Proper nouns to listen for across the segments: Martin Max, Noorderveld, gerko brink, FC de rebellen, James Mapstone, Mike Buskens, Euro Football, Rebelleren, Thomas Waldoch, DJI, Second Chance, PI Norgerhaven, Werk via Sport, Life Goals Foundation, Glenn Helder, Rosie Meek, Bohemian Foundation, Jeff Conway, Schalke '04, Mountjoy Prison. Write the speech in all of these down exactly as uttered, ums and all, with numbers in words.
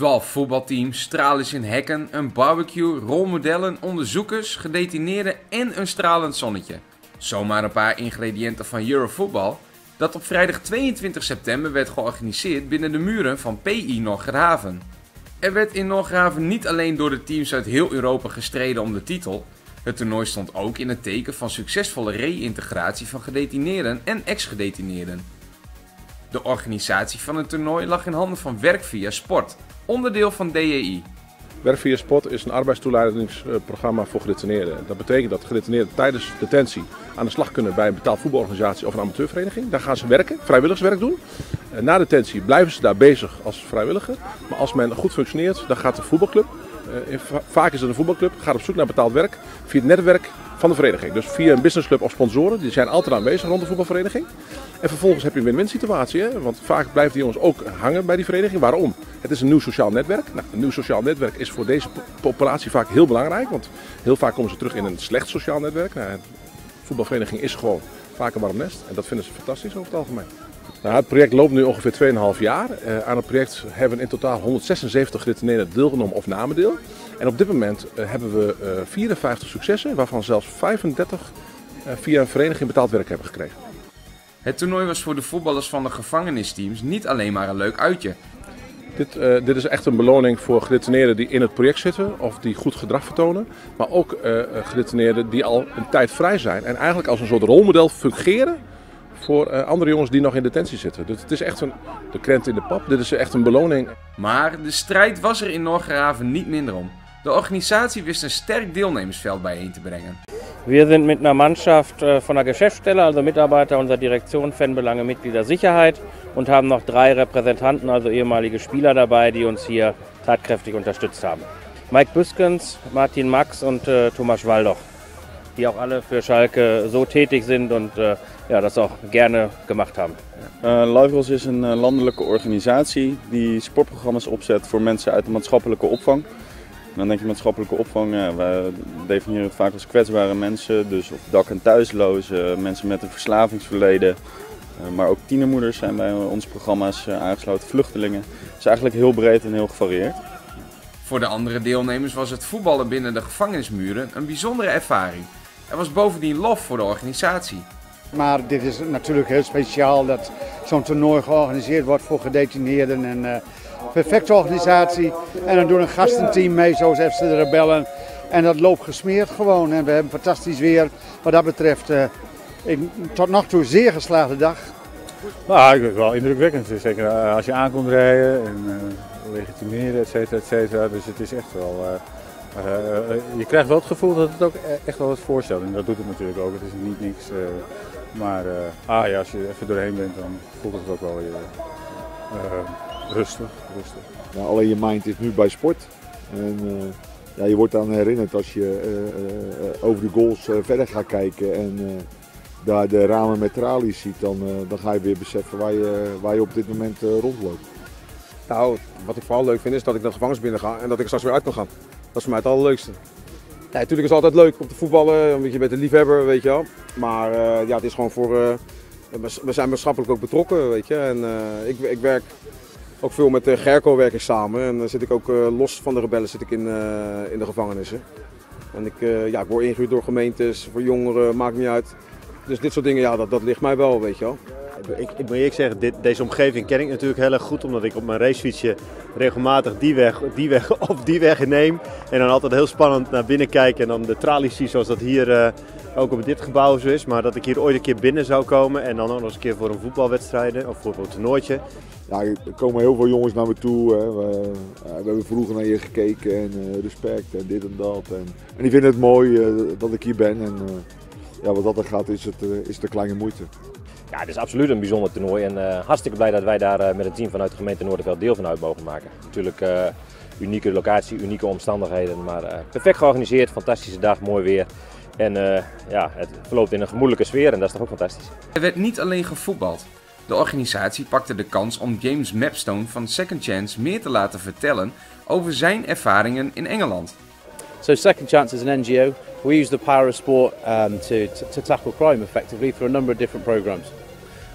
twaalf voetbalteams, stralers in hekken, een barbecue, rolmodellen, onderzoekers, gedetineerden en een stralend zonnetje. Zomaar een paar ingrediënten van Eurovoetbal, dat op vrijdag tweeëntwintig september werd georganiseerd binnen de muren van P I Norgerhaven. Er werd in Norgerhaven niet alleen door de teams uit heel Europa gestreden om de titel, het toernooi stond ook in het teken van succesvolle reïntegratie van gedetineerden en ex-gedetineerden. De organisatie van het toernooi lag in handen van Werk via Sport, onderdeel van D J I. Werk via Sport is een arbeidstoeleidingsprogramma voor gedetineerden. Dat betekent dat gedetineerden tijdens detentie aan de slag kunnen bij een betaald voetbalorganisatie of een amateurvereniging. Daar gaan ze werken, vrijwilligerswerk doen. Na detentie blijven ze daar bezig als vrijwilliger. Maar als men goed functioneert, dan gaat de voetbalclub, vaak is het een voetbalclub, gaat op zoek naar betaald werk via het netwerk van de vereniging. Dus via een businessclub of sponsoren, die zijn altijd aanwezig rond de voetbalvereniging. En vervolgens heb je een win-win situatie, hè? Want vaak blijven die jongens ook hangen bij die vereniging. Waarom? Het is een nieuw sociaal netwerk. Nou, een nieuw sociaal netwerk is voor deze populatie vaak heel belangrijk, want heel vaak komen ze terug in een slecht sociaal netwerk. Nou, een voetbalvereniging is gewoon vaak een warm nest en dat vinden ze fantastisch over het algemeen. Nou, het project loopt nu ongeveer twee komma vijf jaar. Uh, aan het project hebben we in totaal honderdzesenzeventig gedetineerden deelgenomen of namen deel. En op dit moment uh, hebben we uh, vierenvijftig successen, waarvan zelfs vijfendertig uh, via een vereniging betaald werk hebben gekregen. Het toernooi was voor de voetballers van de gevangenisteams niet alleen maar een leuk uitje. Dit, uh, dit is echt een beloning voor gedetineerden die in het project zitten of die goed gedrag vertonen. Maar ook uh, gedetineerden die al een tijd vrij zijn en eigenlijk als een soort rolmodel fungeren voor andere jongens die nog in detentie zitten. Dus het is echt een, de krent in de pap, dit is echt een beloning. Maar de strijd was er in Norgerhaven niet minder om. De organisatie wist een sterk deelnemersveld bijeen te brengen. We zijn met een Mannschaft van de Geschäftsstelle, also Mitarbeiter unserer Direktion, Fanbelange, Mitgliedersicherheit und haben noch drei Repräsentanten, also ehemalige Spieler dabei, die uns hier tatkräftig unterstützt haben. Mike Buskens, Martin Max und uh, Thomas Waldoch, die auch alle für Schalke so tätig sind und uh, ja, dat ze ook gerne gemaakt hebben. Uh, Life Goals is een landelijke organisatie die sportprogramma's opzet voor mensen uit de maatschappelijke opvang. En dan denk je maatschappelijke opvang, ja, we definiëren het vaak als kwetsbare mensen. Dus op dak- en thuislozen, mensen met een verslavingsverleden. Uh, maar ook tienermoeders zijn bij onze programma's uh, aangesloten, vluchtelingen. Het is eigenlijk heel breed en heel gevarieerd. Voor de andere deelnemers was het voetballen binnen de gevangenismuren een bijzondere ervaring. Er was bovendien lof voor de organisatie. Maar dit is natuurlijk heel speciaal dat zo'n toernooi georganiseerd wordt voor gedetineerden. En, uh, perfecte organisatie. En dan doen een gastenteam mee zoals F C de Rebellen. En dat loopt gesmeerd gewoon. En we hebben fantastisch weer. Wat dat betreft uh, een tot nog toe zeer geslaagde dag. Nou, ik vind het wel indrukwekkend. Zeker als je aankomt rijden en uh, legitimeren, et cetera, et cetera. Dus het is echt wel... Uh... Uh, je krijgt wel het gevoel dat het ook echt wel wat voorstelt. En dat doet het natuurlijk ook. Het is niet niks. Uh, maar uh, ah, ja, als je even doorheen bent, dan voelt het ook wel weer uh, rustig. rustig. Ja, alleen je mind is nu bij sport. En, uh, ja, je wordt aan herinnerd als je uh, uh, over de goals uh, verder gaat kijken en uh, daar de ramen met tralies ziet. Dan, uh, dan ga je weer beseffen waar je, waar je op dit moment uh, rondloopt. Nou, wat ik vooral leuk vind is dat ik naar de gevangenis binnen ga en dat ik straks weer uit kan gaan. Dat is voor mij het allerleukste. Ja, natuurlijk is het altijd leuk om te voetballen, want je bent een liefhebber, weet je wel. Maar uh, ja, het is gewoon voor... Uh, we zijn maatschappelijk ook betrokken, weet je. En uh, ik, ik werk ook veel met uh, Gerco werk ik samen. En dan zit ik ook uh, los van de rebellen zit ik in, uh, in de gevangenissen. En ik, uh, ja, ik word ingehuurd door gemeentes, voor jongeren, maakt niet uit. Dus dit soort dingen, ja, dat, dat ligt mij wel, weet je wel. Ik, ik moet eerlijk zeggen, dit, deze omgeving ken ik natuurlijk heel erg goed, omdat ik op mijn racefietsje regelmatig die weg, die weg of die weg neem. En dan altijd heel spannend naar binnen kijken en dan de tralies zie, zoals dat hier uh, ook op dit gebouw zo is. Maar dat ik hier ooit een keer binnen zou komen en dan ook nog eens een keer voor een voetbalwedstrijd of voor een toernooitje. Ja, er komen heel veel jongens naar me toe. Hè. We, we hebben vroeger naar je gekeken en uh, respect en dit en dat. En, en die vinden het mooi uh, dat ik hier ben en uh, ja, wat dat er gaat is het uh, is de kleine moeite. Ja, het is absoluut een bijzonder toernooi en uh, hartstikke blij dat wij daar uh, met het team vanuit de gemeente Noorderveld deel van uit mogen maken. Natuurlijk uh, unieke locatie, unieke omstandigheden, maar uh, perfect georganiseerd, fantastische dag, mooi weer. En uh, ja, het verloopt in een gemoedelijke sfeer en dat is toch ook fantastisch. Er werd niet alleen gevoetbald. De organisatie pakte de kans om James Mapstone van Second Chance meer te laten vertellen over zijn ervaringen in Engeland. So Second Chance is an N G O. We use the power of sport um, to, to tackle crime effectively for a number of different programs.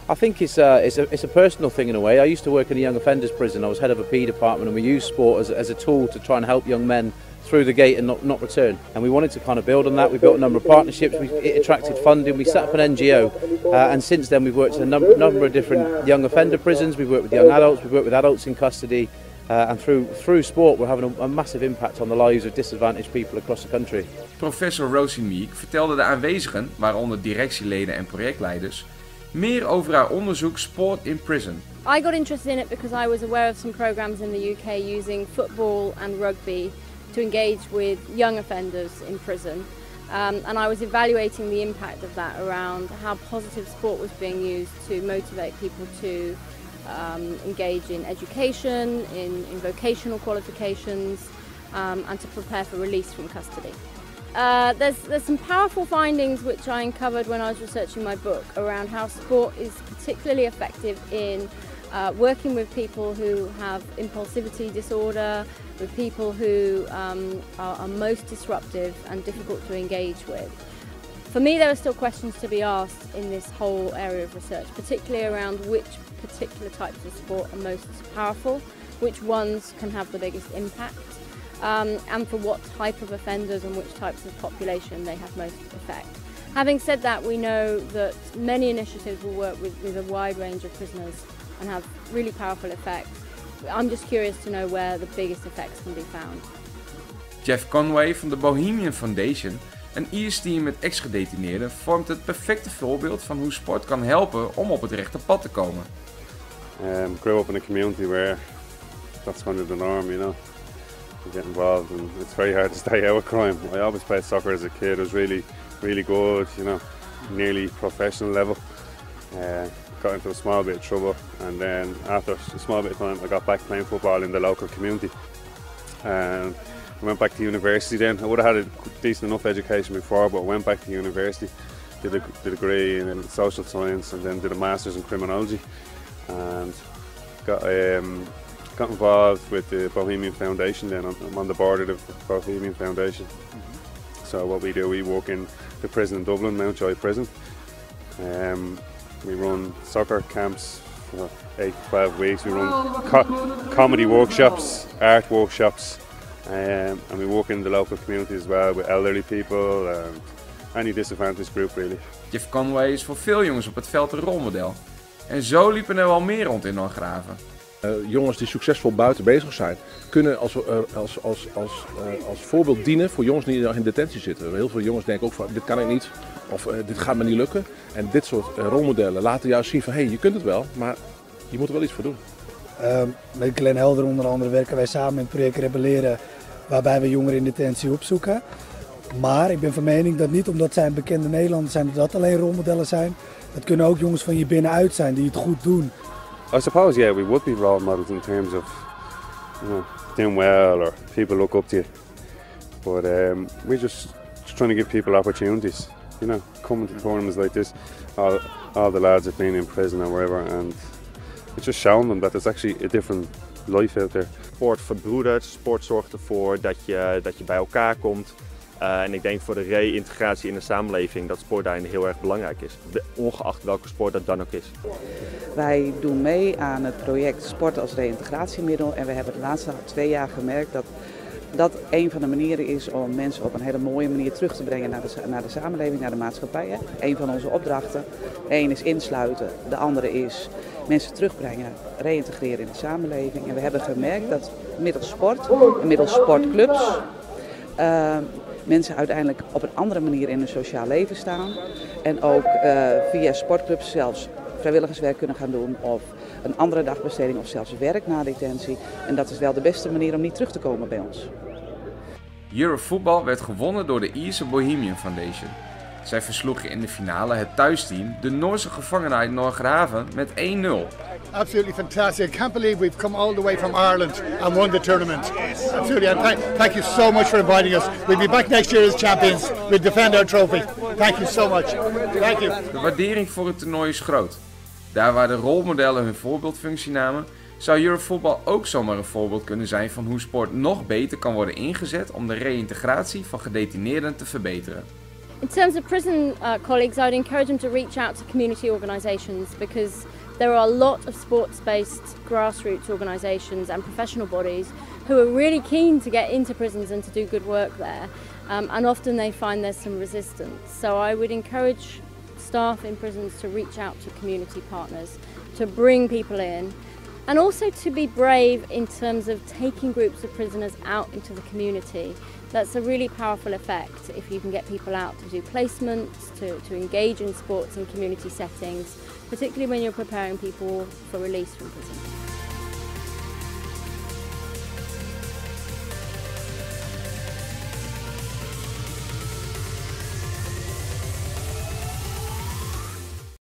I think it's a, it's, a, it's a personal thing in a way. I used to work in a young offenders prison. I was head of a P department, and we used sport as, as a tool to try and help young men through the gate and not, not return. And we wanted to kind of build on that. We built a number of partnerships, we, it attracted funding, we set up an N G O, uh, and since then we've worked in a number, number of different young offender prisons, we've worked with young adults, we've worked with adults in custody, uh, and through, through sport we're having a, a massive impact on the lives of disadvantaged people across the country. Professor Rosie Meek vertelde de aanwezigen, waaronder directieleden en projectleiders, meer over haar onderzoek Sport in Prison. I got interested in it because I was aware of some programs in the U K using football and rugby to engage with young offenders in prison, um, and I was evaluating the impact of that around how positive sport was being used to motivate people to um, engage in education, in, in vocational qualifications, um, and to prepare for release from custody. Uh, there's, there's some powerful findings which I uncovered when I was researching my book around how sport is particularly effective in Uh, working with people who have impulsivity disorder, with people who um, are, are most disruptive and difficult to engage with. For me, there are still questions to be asked in this whole area of research, particularly around which particular types of sport are most powerful, which ones can have the biggest impact, um, and for what type of offenders and which types of population they have most effect. Having said that, we know that many initiatives will work with, with a wide range of prisoners and have really powerful effects. I'm just curious to know where the biggest effects can be found. Jeff Conway van de Bohemian Foundation, een Iers team met ex-gedetineerden, vormt het perfecte voorbeeld van hoe sport kan helpen om op het rechte pad te komen. Um, grow up in a community where that's kind of the norm, you know. You get involved, and it's very hard to stay out of crime. I always played soccer as a kid. It was really, really good, you know, nearly professional level. Uh, got into a small bit of trouble, and then after a small bit of time I got back playing football in the local community, and I went back to university then. I would have had a decent enough education before, but I went back to university, did a, did a degree in social science, and then did a master's in criminology, and got, um, got involved with the Bohemian Foundation then. I'm on the board of the Bohemian Foundation. So what we do, we work in the prison in Dublin, Mountjoy Prison. Um, We run soccer camps for eight to twelve weeks, we run co comedy workshops, art workshops, um, and we work in the local community as well with elderly people and any disadvantaged group really. Jeff Conway is voor veel jongens op het veld een rolmodel. En zo liepen er wel meer rond in Norgerhaven. Uh, jongens die succesvol buiten bezig zijn, kunnen als, uh, als, als, als, uh, als voorbeeld dienen voor jongens die in detentie zitten. Heel veel jongens denken ook van dit kan ik niet, of uh, dit gaat me niet lukken. En dit soort uh, rolmodellen laten juist zien van hé, hey, je kunt het wel, maar je moet er wel iets voor doen. Uh, met Glenn Helder onder andere werken wij samen in het project Rebelleren, waarbij we jongeren in detentie opzoeken. Maar ik ben van mening dat niet omdat zij een bekende Nederlander zijn, dat dat alleen rolmodellen zijn. Het kunnen ook jongens van je binnenuit zijn die het goed doen. I suppose, yeah, we would be role models in terms of, you know, doing well or people look up to you. But um, we're just, just trying to give people opportunities, you know, coming to tournaments like this. All, all the lads have been in prison or wherever, and it's just showing them that there's actually a different life out there. Sport verbroedert, sport zorgt ervoor dat je, dat je bij elkaar komt. Uh, en ik denk voor de reïntegratie in de samenleving dat sport daarin heel erg belangrijk is, ongeacht welke sport dat dan ook is. Wij doen mee aan het project Sport als reïntegratiemiddel, en we hebben de laatste twee jaar gemerkt dat dat een van de manieren is om mensen op een hele mooie manier terug te brengen naar de, naar de samenleving, naar de maatschappij. Hè. Een van onze opdrachten, één is insluiten, de andere is mensen terugbrengen, reïntegreren in de samenleving. En we hebben gemerkt dat middels sport, middels sportclubs, uh, mensen uiteindelijk op een andere manier in hun sociaal leven staan. En ook uh, via sportclubs zelfs vrijwilligerswerk kunnen gaan doen. Of een andere dagbesteding of zelfs werk na detentie. En dat is wel de beste manier om niet terug te komen bij ons. Eurovoetbal werd gewonnen door de Ierse Bohemian Foundation. Zij versloegen in de finale het thuisteam, de Noorse gevangenheid Norgerhaven, met één nul. Absolutely fantastic. I can't believe we've come all the way from Ireland and won the tournament. Absolutely. And thank, thank you so much for inviting us. We'll be back next year as champions. We'll defend our trophy. Thank you so much. Thank you. De waardering voor het toernooi is groot. Daar waar de rolmodellen hun voorbeeldfunctie namen, zou Eurovoetbal ook zomaar een voorbeeld kunnen zijn van hoe sport nog beter kan worden ingezet om de reïntegratie van gedetineerden te verbeteren. In terms of prison uh, colleagues, I would encourage them to reach out to community organisations, because there are a lot of sports-based grassroots organisations and professional bodies who are really keen to get into prisons and to do good work there, um, and often they find there's some resistance. So I would encourage staff in prisons to reach out to community partners, to bring people in, and also to be brave in terms of taking groups of prisoners out into the community. That's a really powerful effect if you can get people out to do placements, to, to engage in sports and community settings, particularly when you're preparing people for release from prison.